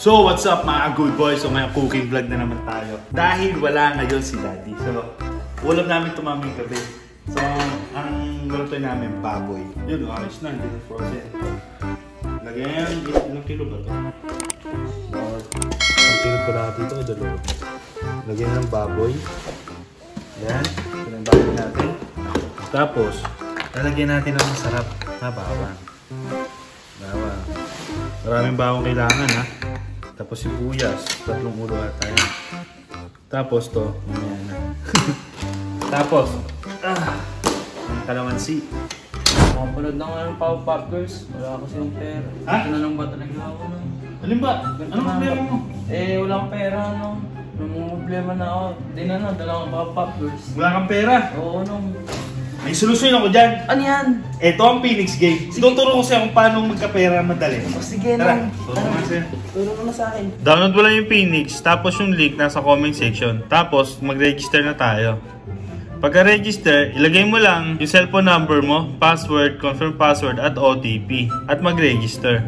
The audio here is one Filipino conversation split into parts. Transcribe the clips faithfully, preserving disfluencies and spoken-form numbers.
So, what's up mga good boys? So, may cooking vlog na naman tayo. Dahil wala ngayon si Daddy. So, ulam namin ito maming gabi. So, ang luto namin, baboy. Yun, orange na, hindi na frozen. Lagyan, ilang kilo ba ito? Ilang kilo pa natin ito, dalawa. Lagyan ng baboy. Yan, ito yung baboy natin. Tapos, lalagyan natin ang masarap na bawang. Bawang. Maraming bawang kailangan, ha? Tapos sibuyas, tatlong ulo ata yan. Tapos to, mamaya na. Tapos, ah, kalamansi. Makapunod na nga ng Power Pop Girls. Wala kasi yung pera. Ha? Tinanong ba talaga ako na? Alin ba? Anong problema mo? Eh, wala akong pera, ano? Anong problema na ako? Hindi na na, dala akong Power Pop Girls. Wala akong pera? Oo, ano? May solusyon ako dyan. Ano yan? Ito ang Phoenix Game. Tuturo ko siya kung paano magkapera madali. O sige lang. Tara, turo mo na sa akin. Download mo lang yung Phoenix, tapos yung link nasa comment section. Tapos mag-register na tayo. Pagka-register, ilagay mo lang yung cellphone number mo, password, confirm password at O T P. At mag-register.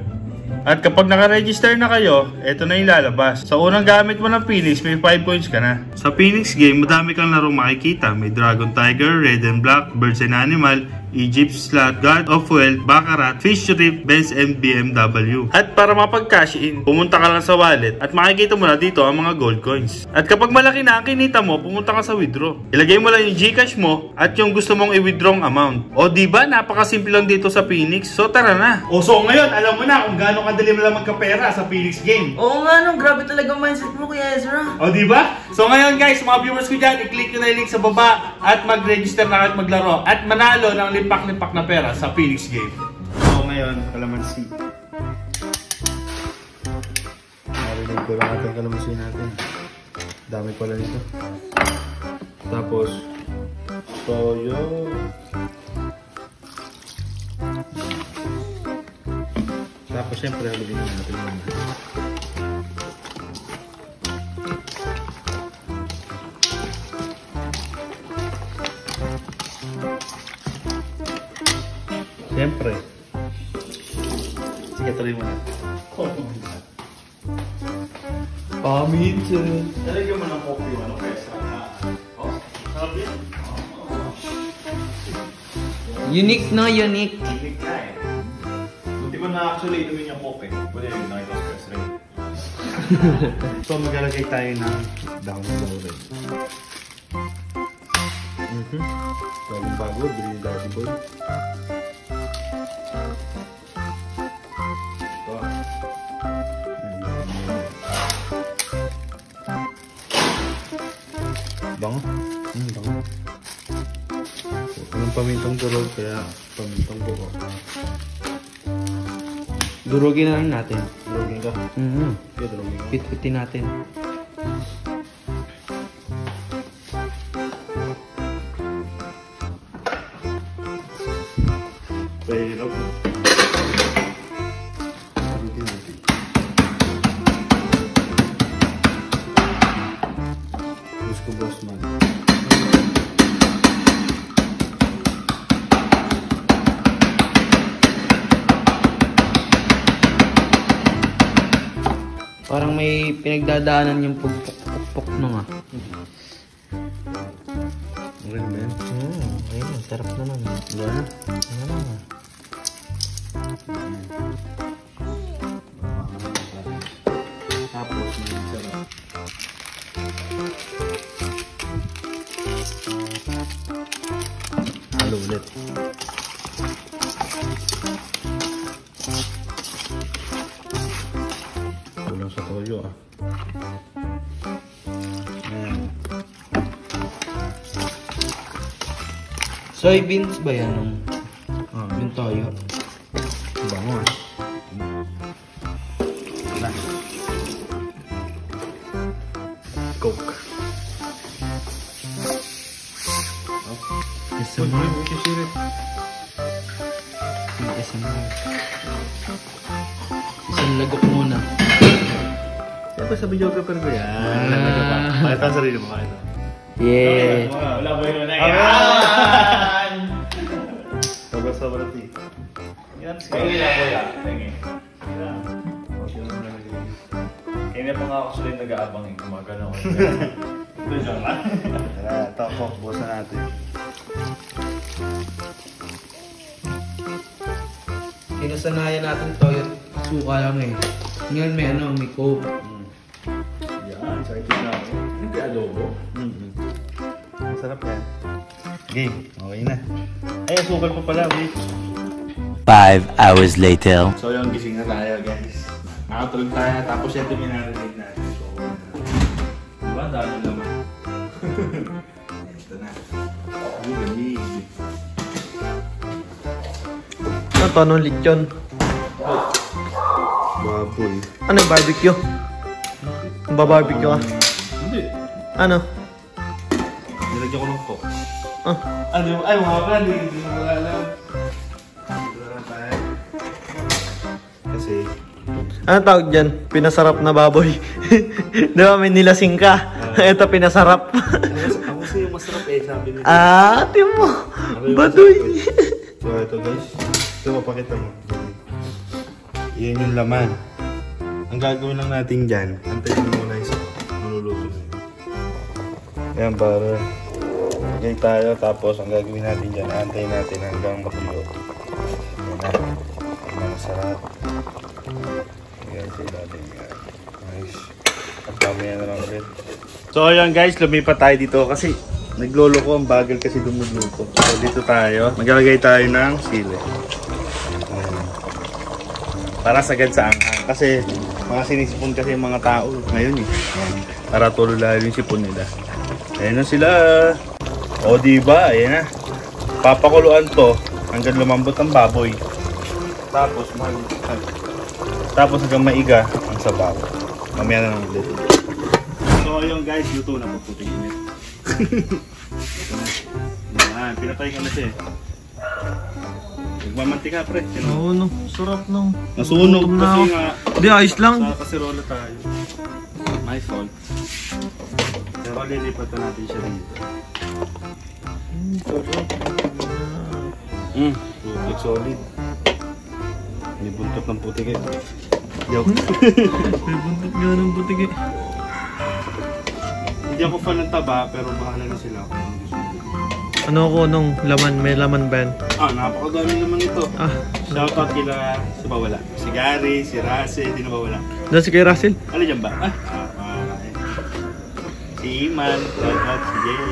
At kapag naka-register na kayo, eto na yung lalabas. Sa unang gamit mo ng Phoenix, may five points ka na. Sa Phoenix Game, madami kang larong makikita. May Dragon Tiger, Red and Black, Birds and Animal, Egypt Slot, God of Wealth, Baccarat, Fish Trip, Benz and B M W. At para mapag-cash in, pumunta ka lang sa wallet at makikita mo na dito ang mga gold coins. At kapag malaki na ang kinita mo, pumunta ka sa withdraw. Ilagay mo lang yung GCash mo at yung gusto mong i-withdraw amount. O diba, napakasimple lang dito sa Phoenix. So tara na. O so ngayon, alam mo na kung gaano kadali mo lang magkapera sa Phoenix Game. Oo nga no, grabe talaga mindset mo Kuya Ezra. O diba? So ngayon guys, mga viewers ko dyan, i-click nyo na yung link sa baba at mag-register na at maglaro. At manalo ng lipak-lipak na pera sa Phoenix Game. So ngayon, kalamansi. Narinig ko lang natin kalamansi natin. Dami pala nito. Tapos, toyo. Tapos siyempre, halagin na natin muna. Siyempre. Sige, tuloy mo na. Paminsan. Talagyan mo ng coffee mo, ano kaya sa... Oh, sarap yan. Unique, no? Unique. Unique na eh. Hindi mo na actually inumin yung coffee. Pwede yung nakita ko stress rin. So, maglalagay tayo ng down loaded. Mm-hmm. Bagong bago, bilhin yung daddy boy. Bango? Hmm, bango. Anong pamintang durog? Kaya pamintang buko. Durogin na lang natin. Durogin ka? Mm-hmm. Kaya durogin ka? Pit-pitin natin. Pero... Durogin natin. Gusto ko boss man. Parang may pinagdadaanan yung pagpok-pok-pok nung ah. Real man? Hmm, ayun, sarap naman. Wala na? Ano naman? Tapos, may sarap. Halo ulit. Kulang sa toyo ah. Soybeans ba yan? Ah, yung toyo. Bango ah. Coke. Esa madre, ¿qué quiere? Esa madre. Isang lagok muna. Siyempre sa videographer ko yan. Pakita ang sarili mo, pakita. Yeah! Wala po yun na yan! Sobra-sobra ti. Kaya nila po yan. Kaya nila po yan. Kaya pa nga ako sulit nag-aabang eh, kumagano ako. Ito dyan lang. Tara, ito ako, buwasan natin. Kinasanayan natin ito, yung suka lang eh. Ngayon may ano, may coke. Yan, excited na ako. Hindi adobo. Masarap yan. Game, okay na. Ay, asukal pa pala, wait. Five hours later. So yung gising na tayo guys. Nakatulog tayo, tapos ito minarinig natin. So, diba? Dami naman. Ito na. Ang galing. Ano to? Anong lechon? Baboy. Ano yung barbecue? Ang babarbecue ka? Hindi. Ano? Nilagyan ko ng coke. Ah? Ano yung... Ay, mga ka, hindi ko alam. Kasi... Ano tawag dyan? Pinasarap na baboy. Diba may nilasing ka? Ito pinasarap. Ako sa'yo masarap eh, sabi nila. Ah, ate mo! Baboy! So ito guys, ito mapakita mo. Iyan yung laman. Ang gagawin lang natin dyan, antayin mo muna yung maluluto na yun. Ayan, para lagay tayo, tapos ang gagawin natin dyan, antayin natin hanggang makulo. Ayan na, ang masarap. Ayan, so dating yan. Nice. At mamaya na lang ulit. So ayan guys, lumipat tayo dito kasi naglolo ko, ang bagal kasi dumuluto. So dito tayo, maglalagay tayo ng sili. Ayan. Para sagad sa anghang kasi mga sinisipon kasi yung mga tao ngayon eh. Para tululayan yung sipon nila. Ayan na sila. O diba, ayan na. Papakuluan to hanggang lumambot ang baboy. Tapos mahal. Tapos hanggang maiga ang sabaw. Mamaya na lang ulit. So ayun guys, luto na po puting init. Ito na. Ayan, pinatay ka na siya eh. Nagmamantika pre. Oo no, sarap no. Nasunog kasi nga. Hindi, ayos lang. Sa kasirola tayo. My fault. Pero lilipatan natin siya dito. Mmm, sarap. Mmm, it's solid. May buntot ng putik eh. Joke. May buntot nga ng putik eh. Hindi ako fan ng taba, pero bahala na sila ako. Ano ako nung laman? May laman ba yan? Ah, napakadami naman ito. Ah, shoutout kila si Bawala. Si Gary, si Russell, hindi na Bawala. Doon si kay Russell? Ano dyan ba? Ah, ah, eh. Si Iman, shoutout si Jel.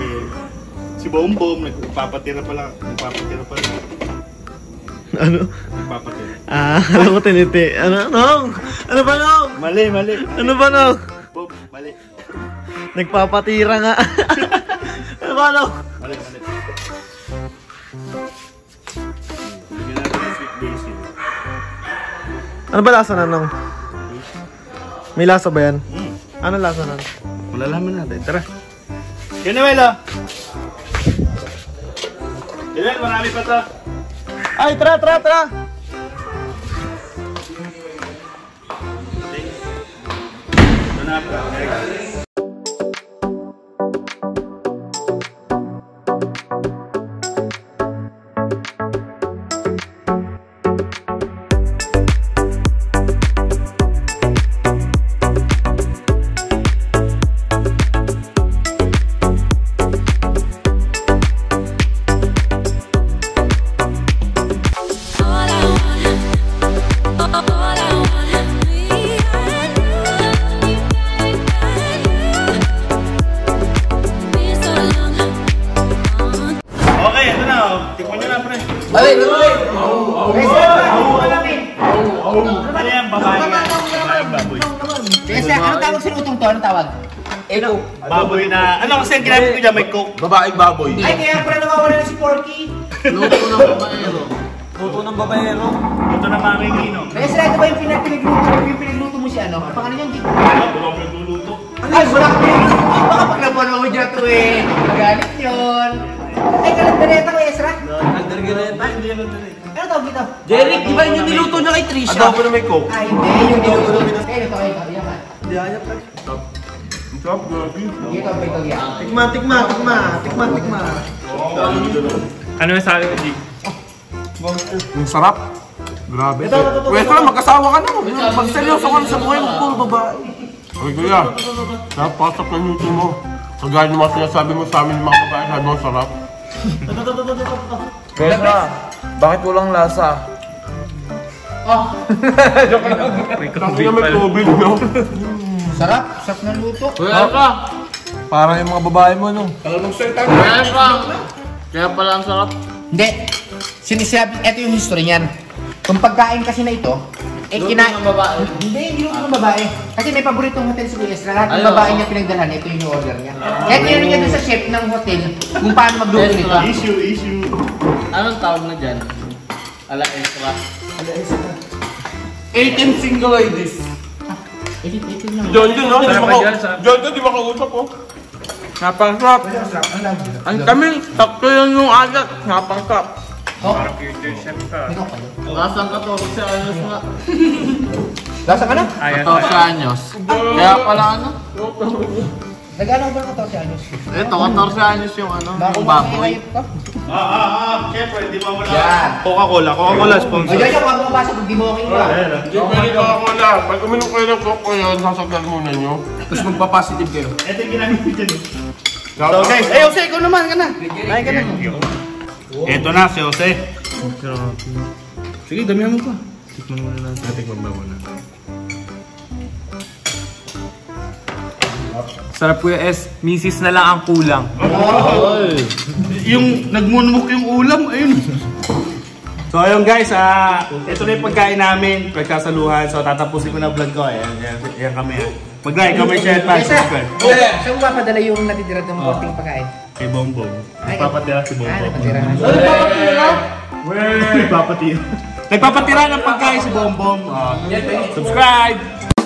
Si Bombom, nagpapatira pala. Nagpapatira pala. Ano? Papatid. Ah, alam ko tiniti. Ano? Nong? Ano ba nong? Mali, mali. Ano ba nong? Bob, mali. Nagpapatira nga. Ano ba nong? Mali, mali. Bigyan natin ng sweet basil. Ano ba lasa na nong? May lasa ba yan? Hmm. Ano lasa na? Malalaman natin. Tara. Yan na, Milo. Yan, marami pa ito. Ay, tra, tra, tra! Ito na, pra. Baboy na... Ano kasi ang ginamit ko dyan? May coke? Babaeng baboy. Ay, kaya pala nakawala na si Porky. Luto ng babaero. Luto ng babaero. Luto ng maming inom. Kaya sila, ito ba yung pinagluto mo si ano? Pag ano yung gito? Ano? Wala ko nagluluto. Ay, wala ko nagluluto. Baka paglapuan mo dyan ito eh. Magalit yun. Ay, kalagdareta ko, Ezra. Kalagdareta? Ay, hindi yung kalagdareta. Ano tawag ito? Derek, di ba yung niluto niya kay Trisha? Ano ako na may coke? Ay, hindi. Yung niluto niya. Ay, ito kayo. Hindi, ayap ka. Stop, grabe. Tikma, tikma, tikma. Tikma, tikma. Ano yung sabi ko, G? Ang sarap. Grabe. Pwede lang, magkasawa ka na. Magseryoso ka na sa buhay, magpuro babae. Ito yan. Kaya pasok ng YouTube. Kagaya ng mga sinasabi mo sa amin ng mga kabayan, sabi mo, sarap. Besa, bakit walang lasa? Ah! Joke lang. Kasi na may tubig, no? Sarap, sarap ng luto. Kaya ka! Parang yung mga babae mo, no? Kaya ka! Kaya pala ang sarap. Hindi. Sinisabi, ito yung history niyan. Kung pagkain kasi na ito, eh, kinain ng babae. Hindi, yung ng babae. Kasi may paboritong hotel si Kuya Esra. Lahat ng babae niya pinagdalhan, ito yung order niya. Kaya tinanong niya doon sa chef ng hotel kung paano magluto nito. Issue, issue. Anong tawag na dyan? Ala Esra. Ala Esra. eighteen single ladies. Ah, eighteen naman. John John, no? John John, di makausap, oh. Napangkrap. Ang kaming, takto yun yung agat. Napangkrap. Oh. Para future chef ka. Lasang katorse años nga. Lasang ka na? katorse años. Kaya pala ano? Nag-ano ba katorse años? Ito, katorse años yung ano. Baboy. Ah, ah, ah. Siyempre, di ba wala? Yan. Coca-Cola. Coca-Cola sponsor. Ay, yan. Pag mabasa, pag di mo kayo ka. Di mo kayo Coca-Cola. Pag uminom kayo ng Coca-Cola yun, sasaglan muna nyo. Tapos magpa-positive kayo. Ito yung ginamit ko dyan. So guys, eh Jose, ikaw naman ka na. Kain ka na. Ito na si Jose. Sige, damihan mo pa. Tikman mo na lang. Tikman mo na. Sarap po yung S. Misis na lang ang kulang. Oh! Yung nagmunmok yung ulam, ayun. So ayun guys, ah, ito na yung pagkain namin. Pagkasaluhan. So tatapusin ko na vlog ko. Ayan, ayan, ayan kami. Mag-like, comment, share, and subscribe. Saan mo papadala yung natitira ng konting pagkain? Kay Bongbong. Nagpapatira si Bongbong. Nagpapatira? Weh! Nagpapatira ng pagkain si Bongbong. Subscribe!